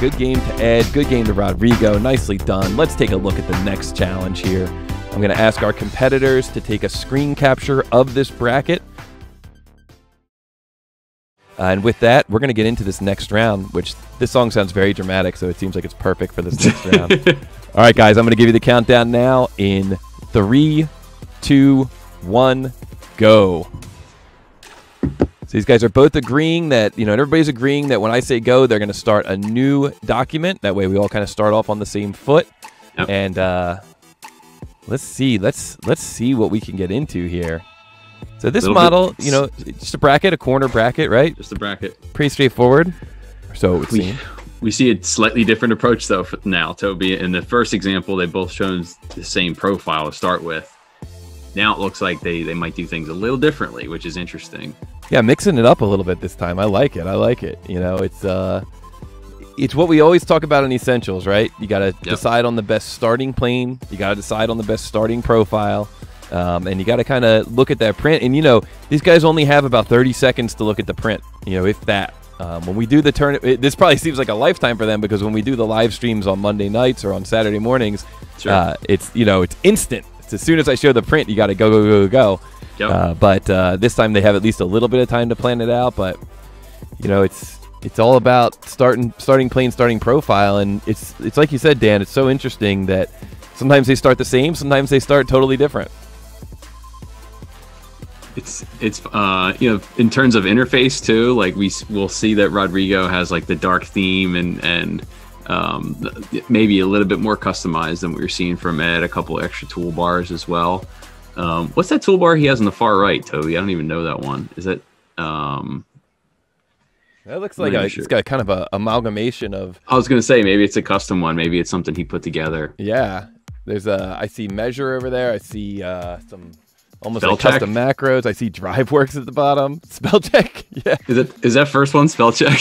Good game to Ed, good game to Rodrigo, nicely done. Let's take a look at the next challenge here. I'm gonna ask our competitors to take a screen capture of this bracket. And with that, we're gonna get into this next round, which this song sounds very dramatic, so it seems like it's perfect for this next round. All right, guys, I'm gonna give you the countdown now in 3, 2, 1, go. So these guys are both agreeing that, everybody's agreeing that when I say go, they're going to start a new document. That way we all kind of start off on the same foot. Yep. And let's see. Let's see what we can get into here. So this model, just a bracket, a corner bracket, right? Just a bracket. Pretty straightforward. So it would seem. We see a slightly different approach, though, now, Toby. In the first example, they both chose the same profile to start with. Now it looks like they might do things a little differently, which is interesting. Yeah, mixing it up a little bit this time. I like it. It's what we always talk about in Essentials, right? You got to decide on the best starting plane. You got to decide on the best starting profile. And you got to kind of look at that print. And, these guys only have about 30 seconds to look at the print, if that. When we do the this probably seems like a lifetime for them, because when we do the live streams on Monday nights or on Saturday mornings, sure. It's instant. It's as soon as I show the print, you got to go. Yep. But this time they have at least a little bit of time to plan it out. But it's all about starting plane, starting profile, and it's like you said, Dan. It's so interesting that sometimes they start the same, sometimes they start totally different. It's in terms of interface too. Like we'll see that Rodrigo has like the dark theme and maybe a little bit more customized than what you're seeing from Ed. A couple extra toolbars as well. What's that toolbar he has on the far right, Toby? I don't even know that one. Is it? That looks like it's got kind of a amalgamation of. I was gonna say maybe it's a custom one. Maybe it's something he put together. Yeah, there's I see measure over there. I see some almost like custom macros. I see DriveWorks at the bottom. Spell check. Yeah. Is that first one spell check?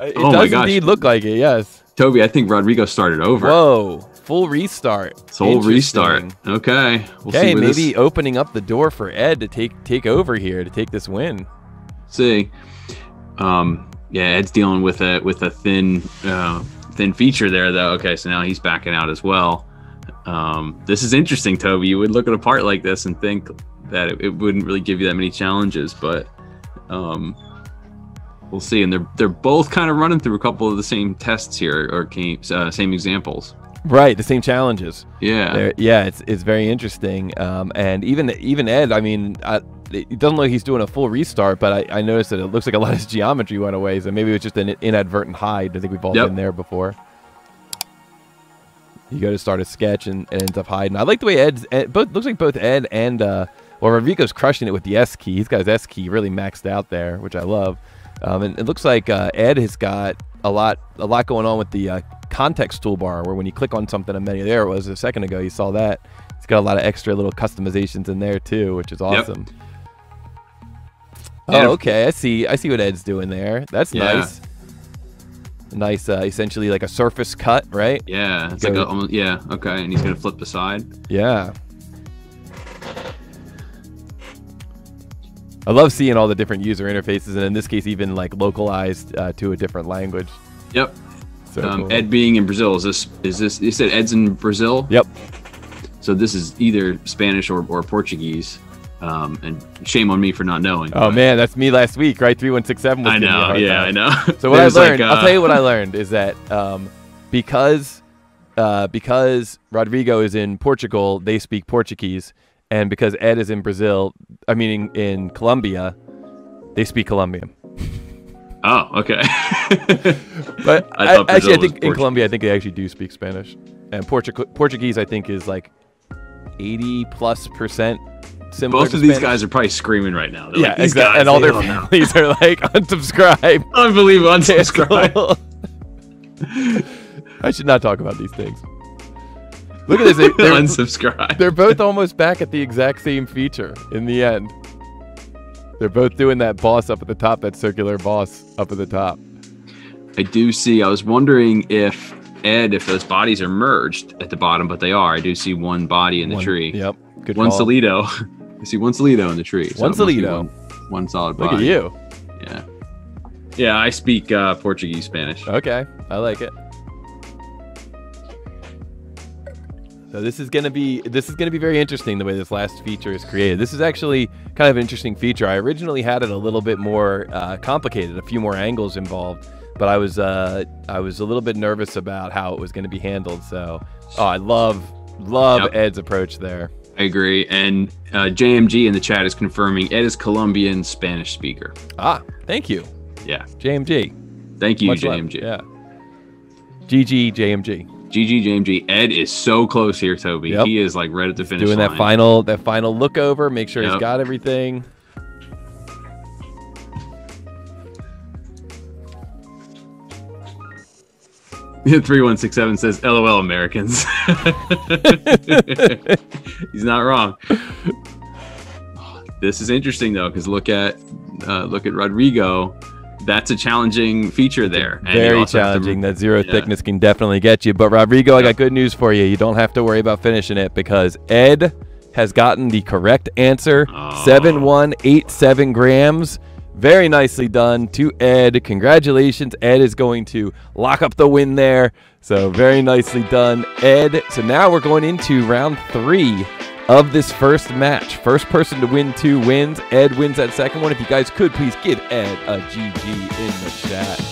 It does indeed look like it. Yes. Toby, I think Rodrigo started over. Whoa. Full restart. Full restart. Okay. We'll see maybe this. Opening up the door for Ed to take over here, to take this win. See, Ed's dealing with a thin feature there though. Okay, so now he's backing out as well. This is interesting, Toby. You would look at a part like this and think that it wouldn't really give you that many challenges, but we'll see. And they're both kind of running through a couple of the same tests here, or same examples. Right, the same challenges. Yeah, it's very interesting. And even Ed, it doesn't look like he's doing a full restart, but I noticed that it looks like a lot of his geometry went away. So maybe it was just an inadvertent hide. I think we've all been there before. You go to start a sketch and ends up hiding. I like the way both Ed and Rodrigo's crushing it with the S key. He's got his S key really maxed out there, which I love. And it looks like Ed has got a lot going on with the context toolbar, where when you click on something, there it was a second ago, you saw that. It's got a lot of extra little customizations in there too, which is awesome. Yep. Oh, okay, I see what Ed's doing there. That's nice. Nice, essentially like a surface cut, right? Yeah, it's okay, and he's gonna flip the side. Yeah. I love seeing all the different user interfaces, and in this case, even like localized to a different language. Yep. So cool. Ed being in Brazil, is this? You said Ed's in Brazil. Yep. So this is either Spanish or Portuguese, and shame on me for not knowing. Oh man, that's me last week, right? 3167. I know. Yeah, time. I know. So what I learned, I'll tell you what I learned is that because Rodrigo is in Portugal, they speak Portuguese. And because Ed is in Brazil, in Colombia, they speak Colombian. Oh, okay. But I think in Colombia, I think they actually do speak Spanish. And Portuguese, I think, is like 80+% similar. Both of these guys are probably screaming right now. They're these exactly. Guys, and all their families are like, unsubscribe. Unbelievable, unsubscribe. I should not talk about these things. Look at this. They're unsubscribed. They're both almost back at the exact same feature in the end. They're both doing that boss up at the top, that circular boss up at the top. I do see. I was wondering if those bodies are merged at the bottom, but they are. I do see one body in the tree. Yep. Good call. One Salido. I see one Salido in the tree. So one solid body. Look at you. Yeah. Yeah, I speak Portuguese, Spanish. Okay, I like it. So this is gonna be very interesting the way this last feature is created. This is actually kind of an interesting feature. I originally had it a little bit more complicated, a few more angles involved, but I was a little bit nervous about how it was going to be handled. So I love yep. Ed's approach there. I agree. And JMG in the chat is confirming Ed is Colombian Spanish speaker. Ah, thank you. Yeah, JMG. Thank you, much JMG. Love. Yeah. GG JMG. GG, JMG. Ed is so close here, Toby. Yep. He is like right at the finish line. Doing that final look over. Make sure he's got everything. Yeah, 3167 says, "LOL, Americans." He's not wrong. This is interesting though, because look at Rodrigo. That's a challenging feature there. And very challenging. That zero thickness can definitely get you. But Rodrigo, I got good news for you. You don't have to worry about finishing it because Ed has gotten the correct answer. 7187 grams. Very nicely done to Ed. Congratulations. Ed is going to lock up the win there. So very nicely done, Ed. So now we're going into round three of this first match. First person to win two wins. Ed wins that second one. If you guys could please give Ed a GG in the chat.